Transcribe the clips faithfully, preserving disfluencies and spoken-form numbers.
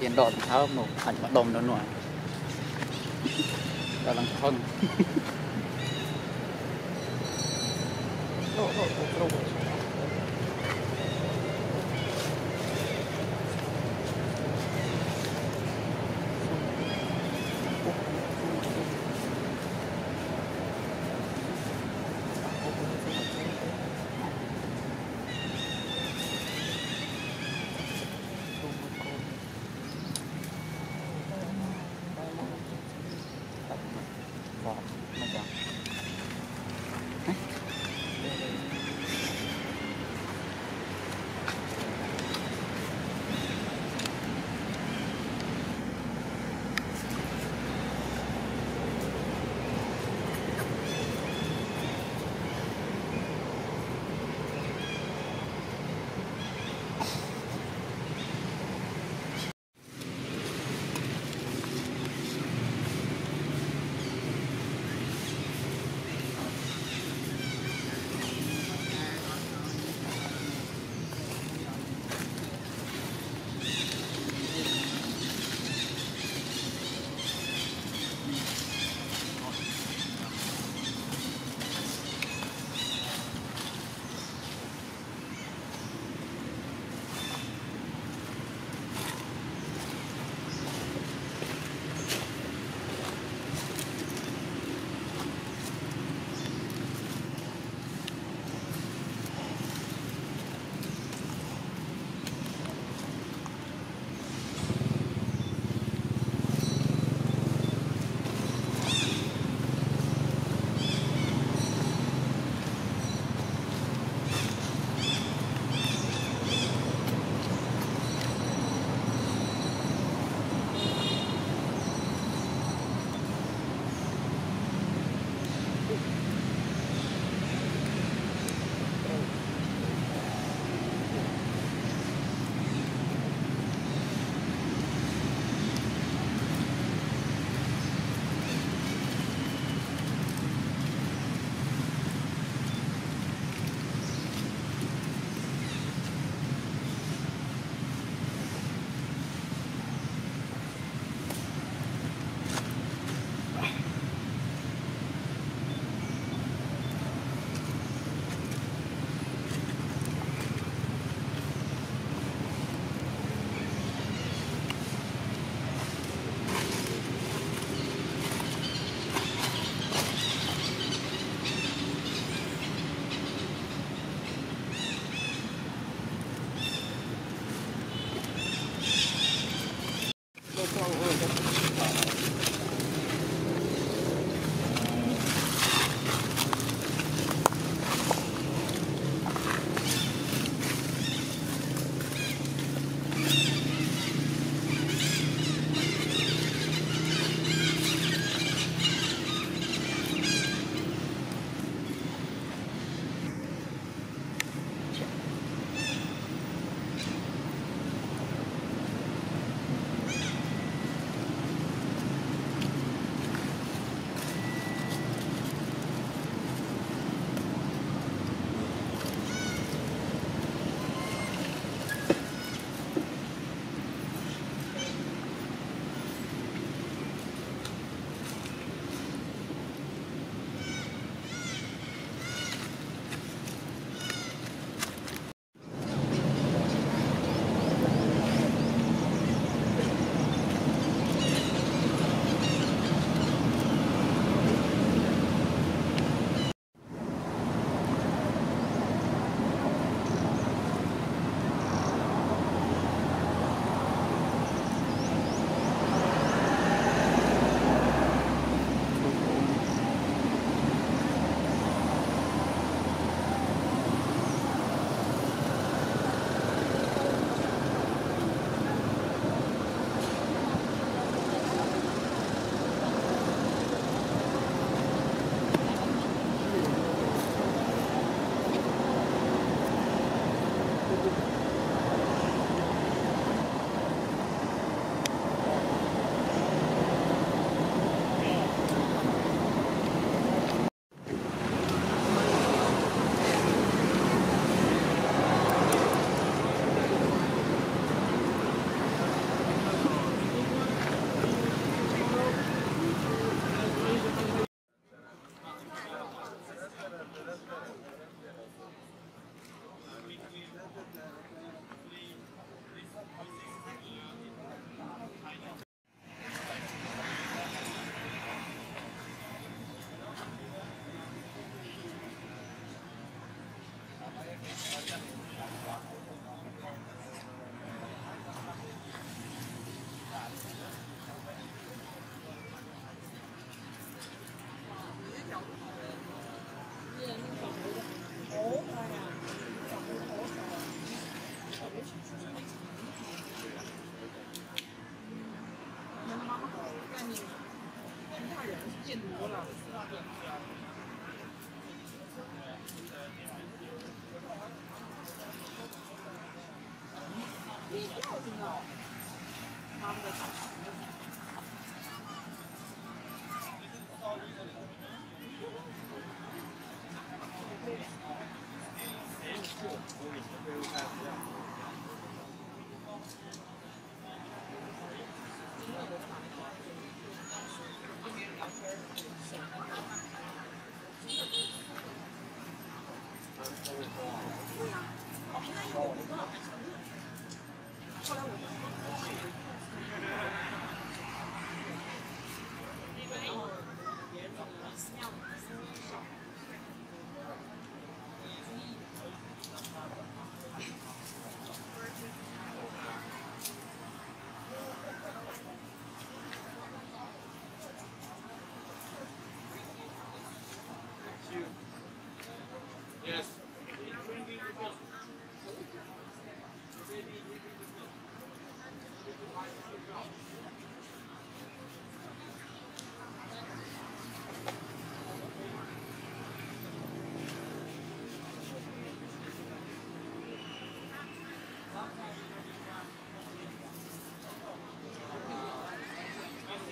Yên đọt tháo một ảnh mặt đồng nó nổi. Đó là thân. Lộ lộ lộ lộ. Hãy subscribe cho kênh Ghiền Mì Gõ để không bỏ lỡ những video hấp dẫn.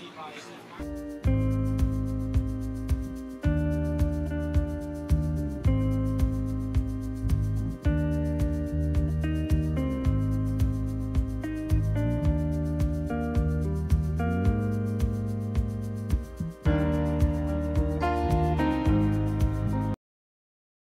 Bye.